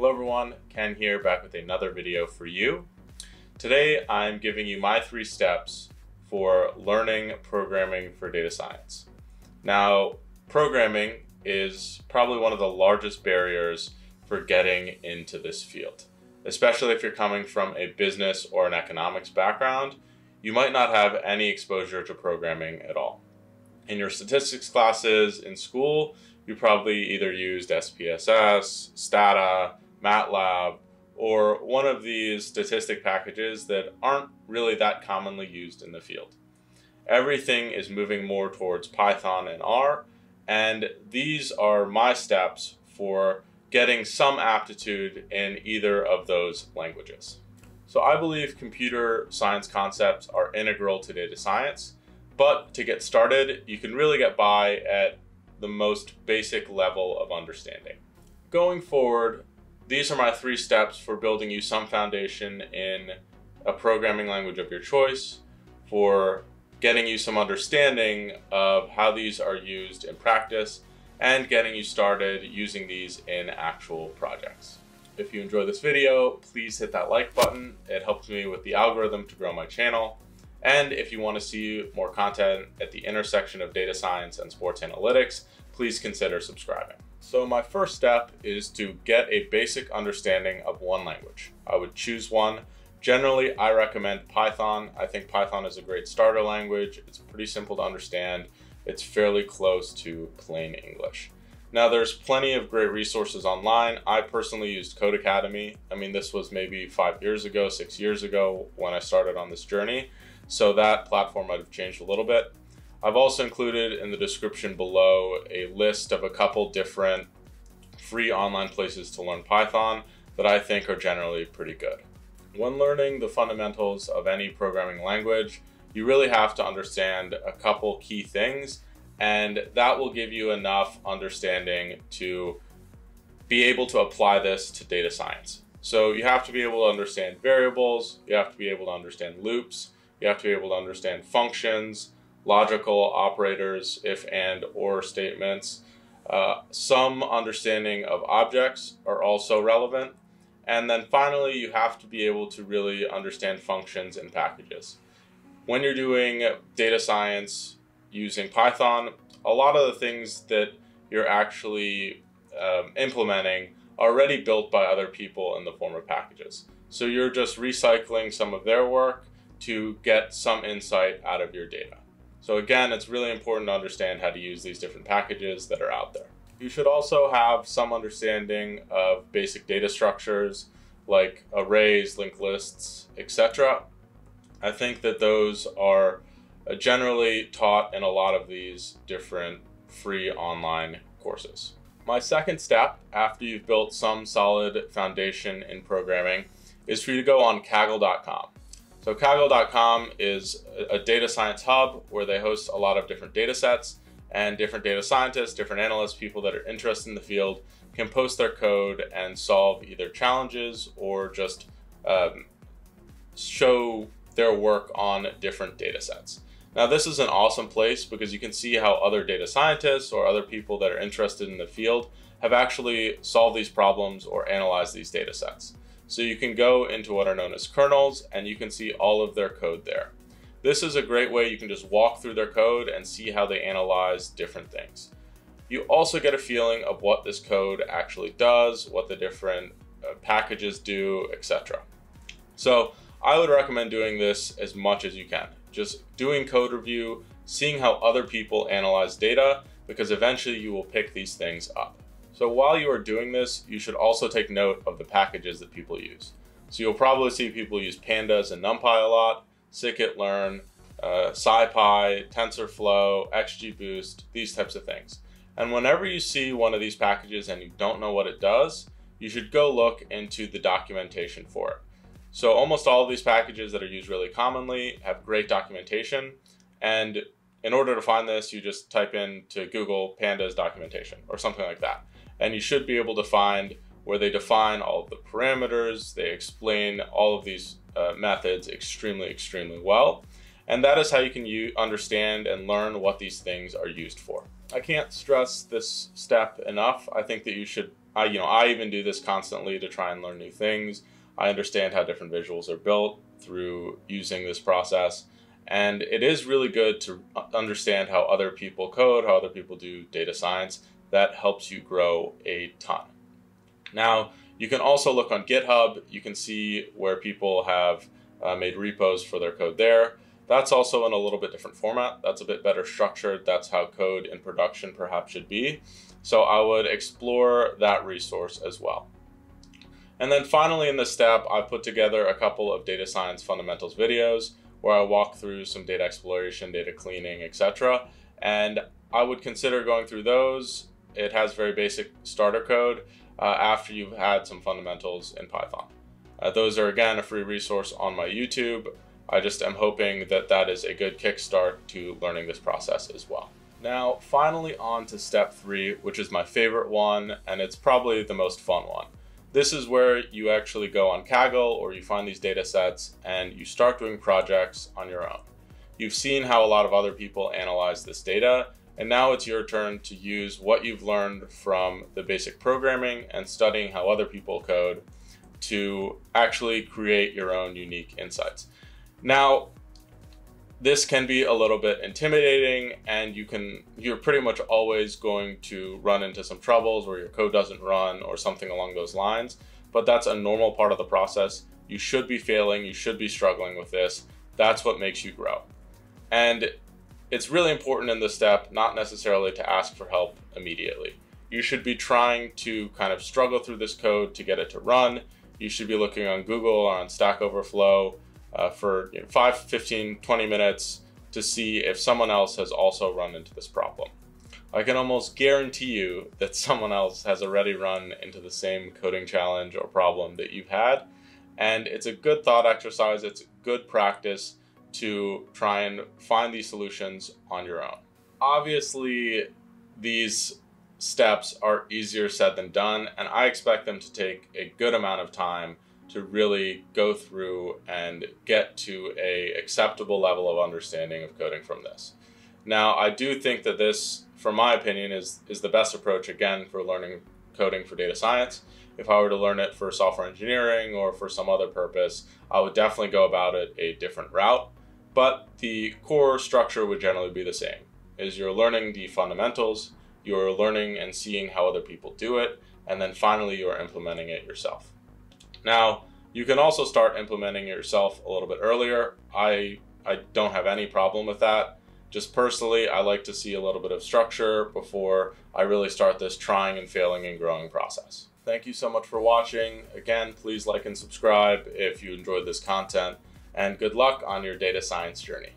Hello everyone, Ken here, back with another video for you. Today, I'm giving you my 3 steps for learning programming for data science. Now, programming is probably one of the largest barriers for getting into this field. Especially if you're coming from a business or an economics background, you might not have any exposure to programming at all. In your statistics classes in school, you probably either used SPSS, Stata, MATLAB, or one of these statistic packages that aren't really that commonly used in the field. Everything is moving more towards Python and R, and these are my steps for getting some aptitude in either of those languages. So I believe computer science concepts are integral to data science, but to get started, you can really get by at the most basic level of understanding. Going forward, these are my 3 steps for building you some foundation in a programming language of your choice, for getting you some understanding of how these are used in practice, and getting you started using these in actual projects. If you enjoy this video, please hit that like button. It helps me with the algorithm to grow my channel. And if you want to see more content at the intersection of data science and sports analytics, please consider subscribing. So my first step is to get a basic understanding of one language. I would choose one. Generally, I recommend Python. I think Python is a great starter language. It's pretty simple to understand. It's fairly close to plain English. Now, there's plenty of great resources online. I personally used Codecademy. I mean, this was maybe 6 years ago when I started on this journey. So that platform might have changed a little bit. I've also included in the description below a list of a couple different free online places to learn Python that I think are generally pretty good. When learning the fundamentals of any programming language, you really have to understand a couple key things, and that will give you enough understanding to be able to apply this to data science. So you have to be able to understand variables, you have to be able to understand loops, you have to be able to understand functions, logical operators, if and or statements. Some understanding of objects are also relevant. And then finally, you have to be able to really understand functions and packages. When you're doing data science using Python, a lot of the things that you're actually implementing are already built by other people in the form of packages. So you're just recycling some of their work to get some insight out of your data. So again, it's really important to understand how to use these different packages that are out there. You should also have some understanding of basic data structures like arrays, linked lists, etc. I think that those are generally taught in a lot of these different free online courses. My second step, after you've built some solid foundation in programming, is for you to go on Kaggle.com. So Kaggle.com is a data science hub where they host a lot of different data sets, and different data scientists, different analysts, people that are interested in the field can post their code and solve either challenges or just show their work on different data sets. Now, this is an awesome place because you can see how other data scientists or other people that are interested in the field have actually solved these problems or analyzed these data sets. So you can go into what are known as kernels, and you can see all of their code there. This is a great way you can just walk through their code and see how they analyze different things. You also get a feeling of what this code actually does, what the different packages do, etc. So I would recommend doing this as much as you can. Just doing code review, seeing how other people analyze data, because eventually you will pick these things up. So while you are doing this, you should also take note of the packages that people use. So you'll probably see people use Pandas and NumPy a lot, Scikit-Learn, SciPy, TensorFlow, XGBoost, these types of things. And whenever you see one of these packages and you don't know what it does, you should go look into the documentation for it. So almost all of these packages that are used really commonly have great documentation, and in order to find this, you just type into Google Pandas documentation or something like that. And you should be able to find where they define all of the parameters. They explain all of these methods extremely well. And that is how you can understand and learn what these things are used for. I can't stress this step enough. I think that you should I even do this constantly to try and learn new things. I understand how different visuals are built through using this process. And it is really good to understand how other people code, how other people do data science. That helps you grow a ton. Now, you can also look on GitHub. You can see where people have made repos for their code there. That's also in a little bit different format. That's a bit better structured. That's how code in production perhaps should be. So I would explore that resource as well. And then finally in this step, I've put together a couple of data science fundamentals videos where I walk through some data exploration, data cleaning, etc. And I would consider going through those. It has very basic starter code after you've had some fundamentals in Python. Those are again a free resource on my YouTube. I just am hoping that that is a good kickstart to learning this process as well. Now, finally on to step 3, which is my favorite one, and it's probably the most fun one. This is where you actually go on Kaggle or you find these data sets and you start doing projects on your own. You've seen how a lot of other people analyze this data, and now it's your turn to use what you've learned from the basic programming and studying how other people code to actually create your own unique insights. Now, this can be a little bit intimidating, and you're pretty much always going to run into some troubles where your code doesn't run or something along those lines, but that's a normal part of the process. You should be failing, you should be struggling with this. That's what makes you grow. And it's really important in this step, not necessarily to ask for help immediately. You should be trying to kind of struggle through this code to get it to run. You should be looking on Google or on Stack Overflow for 5, 15, 20 minutes to see if someone else has also run into this problem. I can almost guarantee you that someone else has already run into the same coding challenge or problem that you've had. And it's a good thought exercise. It's good practice to try and find these solutions on your own. Obviously, these steps are easier said than done, and I expect them to take a good amount of time to really go through and get to an acceptable level of understanding of coding from this. Now, I do think that this, from my opinion, is the best approach, again, for learning coding for data science. If I were to learn it for software engineering or for some other purpose, I would definitely go about it a different route, but the core structure would generally be the same, is you're learning the fundamentals, you're learning and seeing how other people do it, and then finally you're implementing it yourself. Now, you can also start implementing it yourself a little bit earlier. I don't have any problem with that. Just personally, I like to see a little bit of structure before I really start this trying and failing and growing process. Thank you so much for watching. Again, please like and subscribe if you enjoyed this content, and good luck on your data science journey.